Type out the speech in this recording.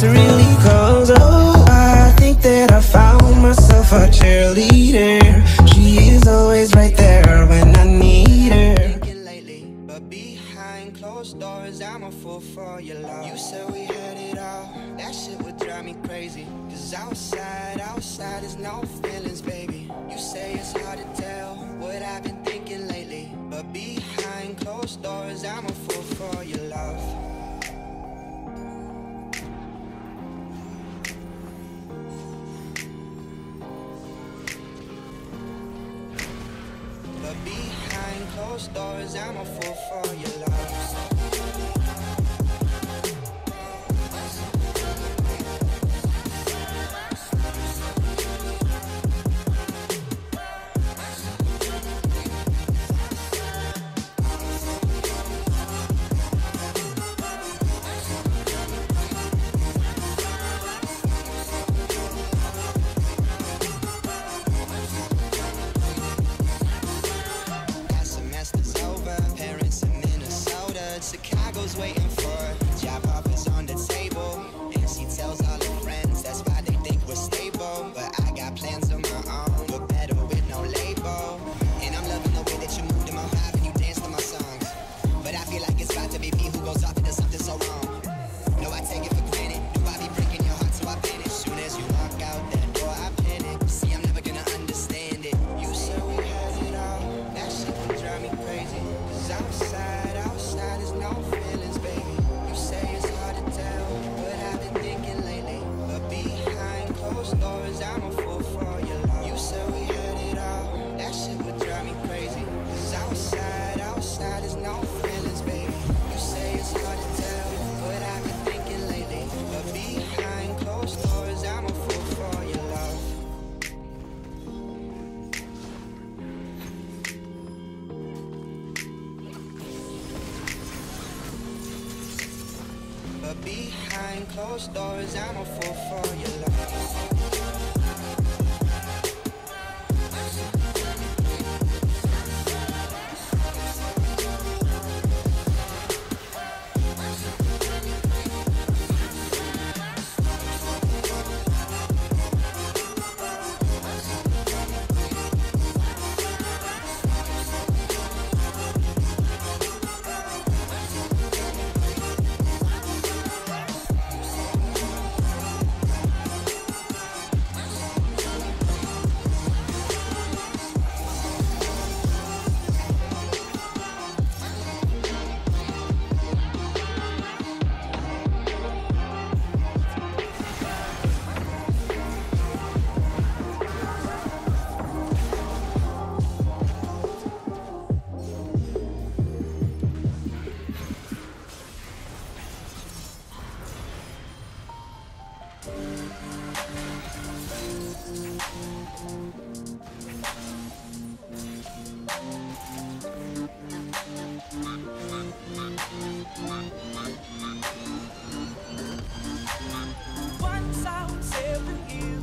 to really close. Oh, I think that I found myself a cheerleader. She is always right there when I need her. But behind closed doors, I'm a fool for your love. You said we had it all. That shit would drive me crazy. Cause outside is no feelings, baby. You say it's hard to tell what I've been thinking lately. But behind closed doors, I'm a fool for your love. Behind closed doors, I'm a fool for your love. Chicago's waiting for her. Job offers on the table, and she tells all her friends that's why they think we're stable. But I got plans of my own, but better with no label. And I'm loving the way that you moved in my vibe and you danced to my songs. But I feel like it's about to be me who goes off into something so wrong. No, I take it for granted. No, I be breaking your heart, so I vanish. Soon as you walk out that door, I panic. See, I'm never gonna understand it. You said we had it all. That shit can drive me crazy. Cause outside is no feelings, baby. You say it's hard to tell what I've been thinking lately. But behind closed doors, I'm a fool for your love. You said we had it all. That shit would drive me crazy. Cause outside is no feelings, baby. You say it's hard to tell what I've been thinking lately. But behind closed doors, I'm a fool for your love. But behind closed doors, I'm a fool for your love.